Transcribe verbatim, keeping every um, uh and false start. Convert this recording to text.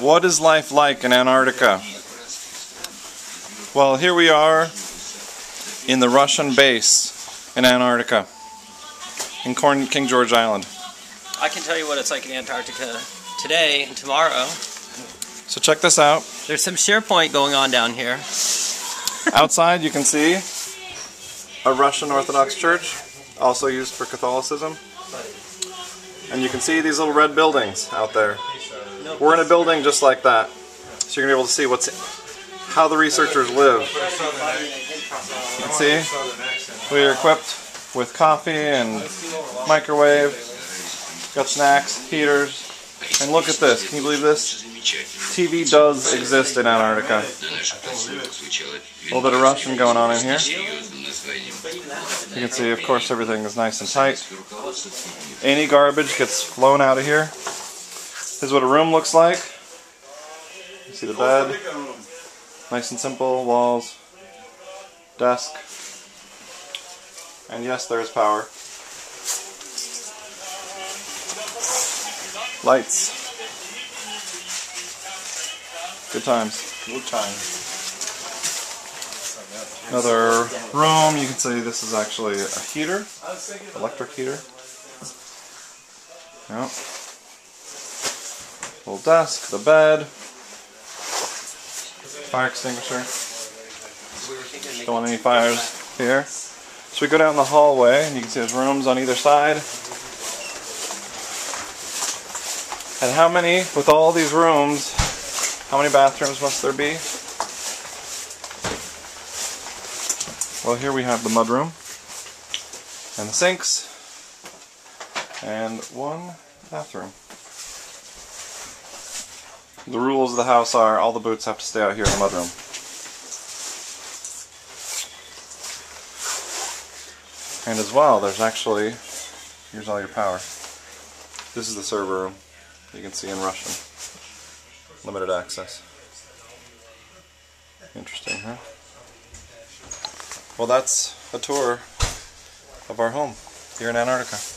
What is life like in Antarctica? Well, here we are in the Russian base in Antarctica, in King George Island. I can tell you what it's like in Antarctica today and tomorrow. So check this out. There's some SharePoint going on down here. Outside you can see a Russian Orthodox church, also used for Catholicism. And you can see these little red buildings out there. We're in a building just like that, so you're going to be able to see what's, how the researchers live. You can see we are equipped with coffee and microwave, got snacks, heaters, and look at this. Can you believe this? T V does exist in Antarctica. A little bit of Russian going on in here. You can see, of course, everything is nice and tight. Any garbage gets flown out of here. This is what a room looks like. You see the bed. Nice and simple. Walls. Desk. And yes, there is power. Lights. Good times. Good times. Another room. You can see this is actually a heater, electric heater. Yep. Little desk, the bed, fire extinguisher. Don't want any fires here. So we go down the hallway, and you can see there's rooms on either side. And how many, with all these rooms, how many bathrooms must there be? Well, here we have the mudroom and the sinks and one bathroom. The rules of the house are all the boots have to stay out here in the mudroom. And as well, there's actually, here's all your power. This is the server room. You can see in Russian. Limited access. Interesting, huh? Well, that's a tour of our home here in Antarctica.